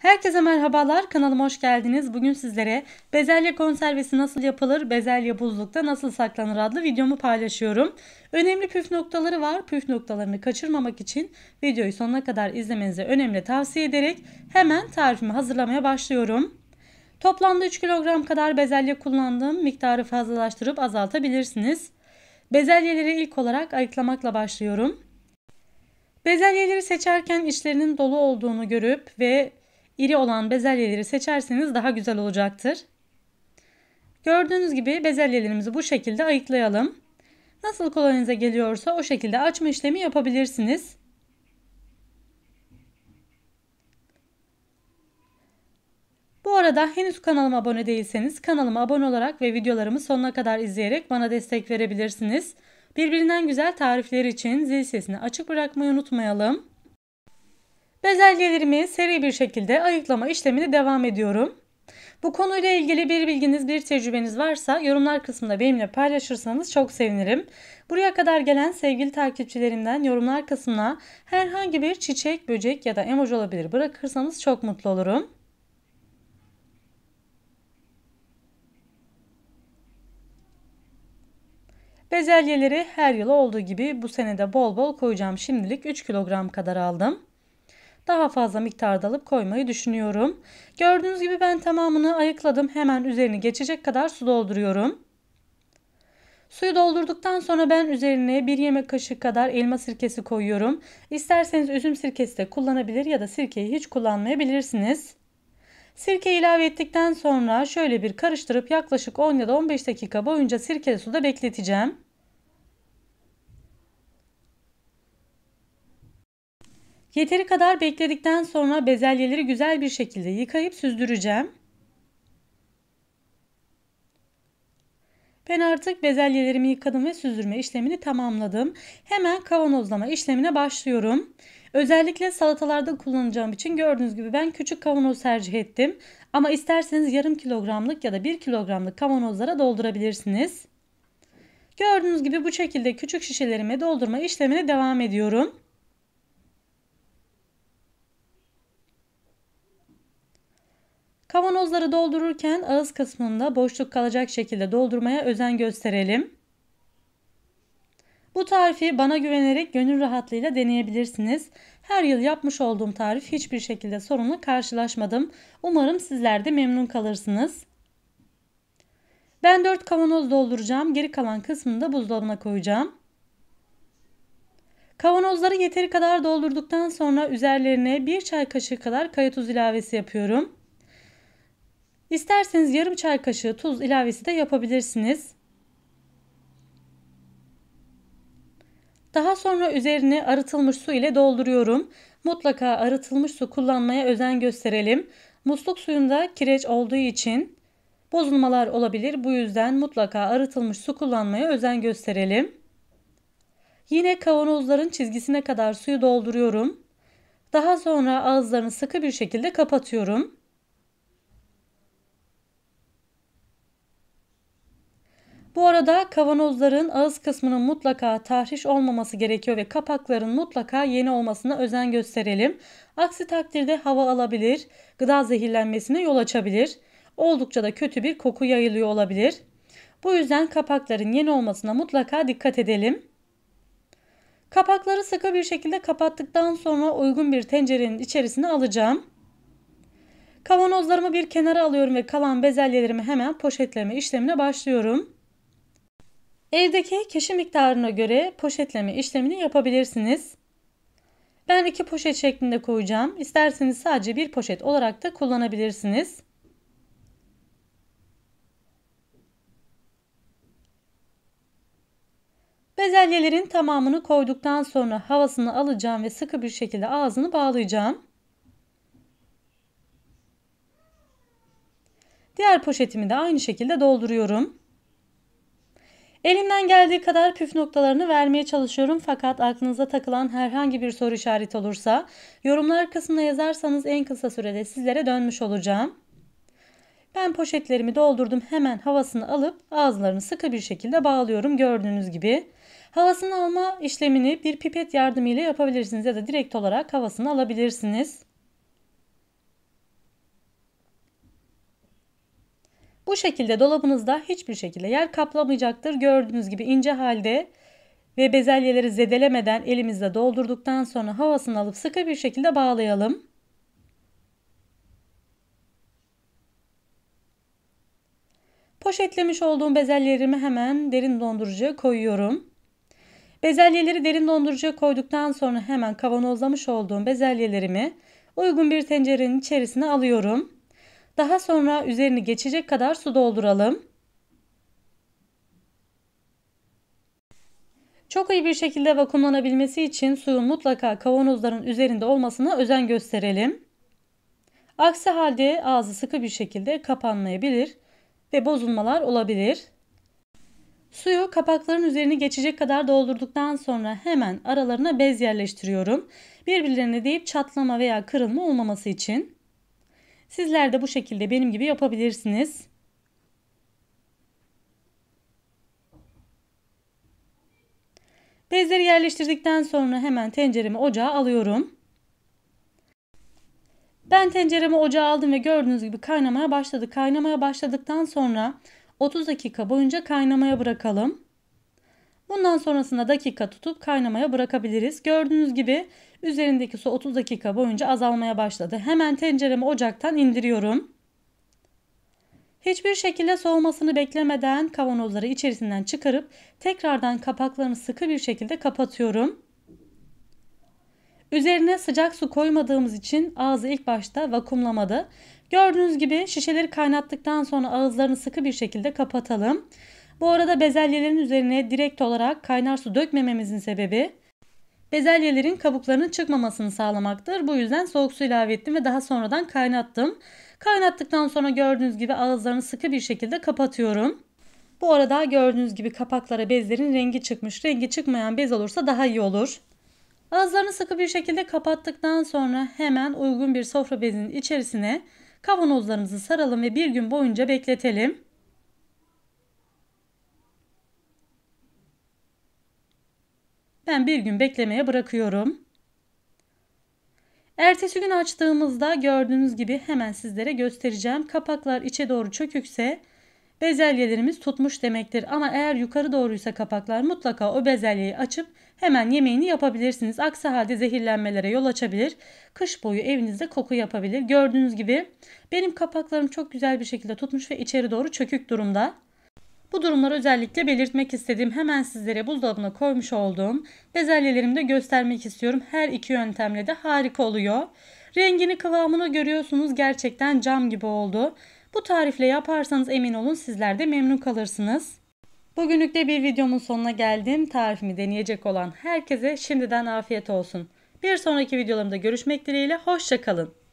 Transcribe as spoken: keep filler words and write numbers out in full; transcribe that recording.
Herkese merhabalar, kanalıma hoş geldiniz. Bugün sizlere bezelye konservesi nasıl yapılır, bezelye buzlukta nasıl saklanır adlı videomu paylaşıyorum. Önemli püf noktaları var. Püf noktalarını kaçırmamak için videoyu sonuna kadar izlemenizi önemli tavsiye ederek hemen tarifimi hazırlamaya başlıyorum. Toplamda üç kilogram kadar bezelye kullandım. Miktarı fazlalaştırıp azaltabilirsiniz. Bezelyeleri ilk olarak ayıklamakla başlıyorum. Bezelyeleri seçerken içlerinin dolu olduğunu görüp ve İri olan bezelyeleri seçerseniz daha güzel olacaktır. Gördüğünüz gibi bezelyelerimizi bu şekilde ayıklayalım. Nasıl kolayınıza geliyorsa o şekilde açma işlemi yapabilirsiniz. Bu arada henüz kanalıma abone değilseniz kanalıma abone olarak ve videolarımı sonuna kadar izleyerek bana destek verebilirsiniz. Birbirinden güzel tarifler için zil sesini açık bırakmayı unutmayalım. Bezelyelerimi seri bir şekilde ayıklama işlemine devam ediyorum. Bu konuyla ilgili bir bilginiz, bir tecrübeniz varsa yorumlar kısmında benimle paylaşırsanız çok sevinirim. Buraya kadar gelen sevgili takipçilerimden yorumlar kısmına herhangi bir çiçek, böcek ya da emoji olabilir bırakırsanız çok mutlu olurum. Bezelyeleri her yıl olduğu gibi bu senede bol bol koyacağım. Şimdilik üç kilogram kadar aldım. Daha fazla miktarda alıp koymayı düşünüyorum. Gördüğünüz gibi ben tamamını ayıkladım. Hemen üzerini geçecek kadar su dolduruyorum. Suyu doldurduktan sonra ben üzerine bir yemek kaşığı kadar elma sirkesi koyuyorum. İsterseniz üzüm sirkesi de kullanabilir ya da sirkeyi hiç kullanmayabilirsiniz. Sirke ilave ettikten sonra şöyle bir karıştırıp yaklaşık on ya da on beş dakika boyunca sirkeli suda bekleteceğim. Yeteri kadar bekledikten sonra bezelyeleri güzel bir şekilde yıkayıp süzdüreceğim. Ben artık bezelyelerimi yıkadım ve süzdürme işlemini tamamladım. Hemen kavanozlama işlemine başlıyorum. Özellikle salatalarda kullanacağım için gördüğünüz gibi ben küçük kavanoz tercih ettim. Ama isterseniz yarım kilogramlık ya da bir kilogramlık kavanozlara doldurabilirsiniz. Gördüğünüz gibi bu şekilde küçük şişelerime doldurma işlemine devam ediyorum. Kavanozları doldururken ağız kısmında boşluk kalacak şekilde doldurmaya özen gösterelim. Bu tarifi bana güvenerek gönül rahatlığıyla deneyebilirsiniz. Her yıl yapmış olduğum tarif hiçbir şekilde sorunla karşılaşmadım. Umarım sizler de memnun kalırsınız. Ben dört kavanoz dolduracağım. Geri kalan kısmını da buzdolabına koyacağım. Kavanozları yeteri kadar doldurduktan sonra üzerlerine bir çay kaşığı kadar kaya tuzu ilavesi yapıyorum. İsterseniz yarım çay kaşığı tuz ilavesi de yapabilirsiniz. Daha sonra üzerine arıtılmış su ile dolduruyorum. Mutlaka arıtılmış su kullanmaya özen gösterelim. Musluk suyunda kireç olduğu için bozulmalar olabilir. Bu yüzden mutlaka arıtılmış su kullanmaya özen gösterelim. Yine kavanozların çizgisine kadar suyu dolduruyorum. Daha sonra ağızlarını sıkı bir şekilde kapatıyorum. Bu arada kavanozların ağız kısmının mutlaka tahriş olmaması gerekiyor ve kapakların mutlaka yeni olmasına özen gösterelim. Aksi takdirde hava alabilir, gıda zehirlenmesine yol açabilir. Oldukça da kötü bir koku yayılıyor olabilir. Bu yüzden kapakların yeni olmasına mutlaka dikkat edelim. Kapakları sıkı bir şekilde kapattıktan sonra uygun bir tencerenin içerisine alacağım. Kavanozlarımı bir kenara alıyorum ve kalan bezelyelerimi hemen poşetleme işlemine başlıyorum. Evdeki kişi miktarına göre poşetleme işlemini yapabilirsiniz. Ben iki poşet şeklinde koyacağım. İsterseniz sadece bir poşet olarak da kullanabilirsiniz. Bezelyelerin tamamını koyduktan sonra havasını alacağım ve sıkı bir şekilde ağzını bağlayacağım. Diğer poşetimi de aynı şekilde dolduruyorum. Elimden geldiği kadar püf noktalarını vermeye çalışıyorum fakat aklınıza takılan herhangi bir soru işareti olursa yorumlar kısmına yazarsanız en kısa sürede sizlere dönmüş olacağım. Ben poşetlerimi doldurdum, hemen havasını alıp ağızlarını sıkı bir şekilde bağlıyorum gördüğünüz gibi. Havasını alma işlemini bir pipet yardımıyla yapabilirsiniz ya da direkt olarak havasını alabilirsiniz. Bu şekilde dolabınızda hiçbir şekilde yer kaplamayacaktır. Gördüğünüz gibi ince halde ve bezelyeleri zedelemeden elimizle doldurduktan sonra havasını alıp sıkı bir şekilde bağlayalım. Poşetlemiş olduğum bezelyelerimi hemen derin dondurucuya koyuyorum. Bezelyeleri derin dondurucuya koyduktan sonra hemen kavanozlamış olduğum bezelyelerimi uygun bir tencerenin içerisine alıyorum. Daha sonra üzerini geçecek kadar su dolduralım. Çok iyi bir şekilde vakumlanabilmesi için suyun mutlaka kavanozların üzerinde olmasına özen gösterelim. Aksi halde ağzı sıkı bir şekilde kapanmayabilir ve bozulmalar olabilir. Suyu kapakların üzerine geçecek kadar doldurduktan sonra hemen aralarına bez yerleştiriyorum. Birbirlerine değip çatlama veya kırılma olmaması için. Sizler de bu şekilde benim gibi yapabilirsiniz. Bezleri yerleştirdikten sonra hemen tenceremi ocağa alıyorum. Ben tenceremi ocağa aldım ve gördüğünüz gibi kaynamaya başladı. Kaynamaya başladıktan sonra otuz dakika boyunca kaynamaya bırakalım. Bundan sonrasında dakika tutup kaynamaya bırakabiliriz. Gördüğünüz gibi üzerindeki su otuz dakika boyunca azalmaya başladı. Hemen tenceremi ocaktan indiriyorum. Hiçbir şekilde soğumasını beklemeden kavanozları içerisinden çıkarıp tekrardan kapaklarını sıkı bir şekilde kapatıyorum. Üzerine sıcak su koymadığımız için ağzı ilk başta vakumlamadı. Gördüğünüz gibi şişeleri kaynattıktan sonra ağızlarını sıkı bir şekilde kapatalım. Bu arada bezelyelerin üzerine direkt olarak kaynar su dökmememizin sebebi bezelyelerin kabuklarının çıkmamasını sağlamaktır. Bu yüzden soğuk su ilave ettim ve daha sonradan kaynattım. Kaynattıktan sonra gördüğünüz gibi ağızlarını sıkı bir şekilde kapatıyorum. Bu arada gördüğünüz gibi kapaklara bezlerin rengi çıkmış. Rengi çıkmayan bez olursa daha iyi olur. Ağızlarını sıkı bir şekilde kapattıktan sonra hemen uygun bir sofra bezinin içerisine kavanozlarımızı saralım ve bir gün boyunca bekletelim. Ben bir gün beklemeye bırakıyorum. Ertesi gün açtığımızda gördüğünüz gibi hemen sizlere göstereceğim. Kapaklar içe doğru çökükse bezelyelerimiz tutmuş demektir. Ama eğer yukarı doğruysa kapaklar mutlaka o bezelyeyi açıp hemen yemeğini yapabilirsiniz. Aksi halde zehirlenmelere yol açabilir. Kış boyu evinizde koku yapabilir. Gördüğünüz gibi benim kapaklarım çok güzel bir şekilde tutmuş ve içeri doğru çökük durumda. Bu durumları özellikle belirtmek istedim. Hemen sizlere buzdolabına koymuş olduğum bezelyelerimi de göstermek istiyorum. Her iki yöntemle de harika oluyor. Rengini, kıvamını görüyorsunuz. Gerçekten cam gibi oldu. Bu tarifle yaparsanız emin olun sizler de memnun kalırsınız. Bugünlük de bir videomun sonuna geldim. Tarifimi deneyecek olan herkese şimdiden afiyet olsun. Bir sonraki videolarımda görüşmek dileğiyle. Hoşça kalın.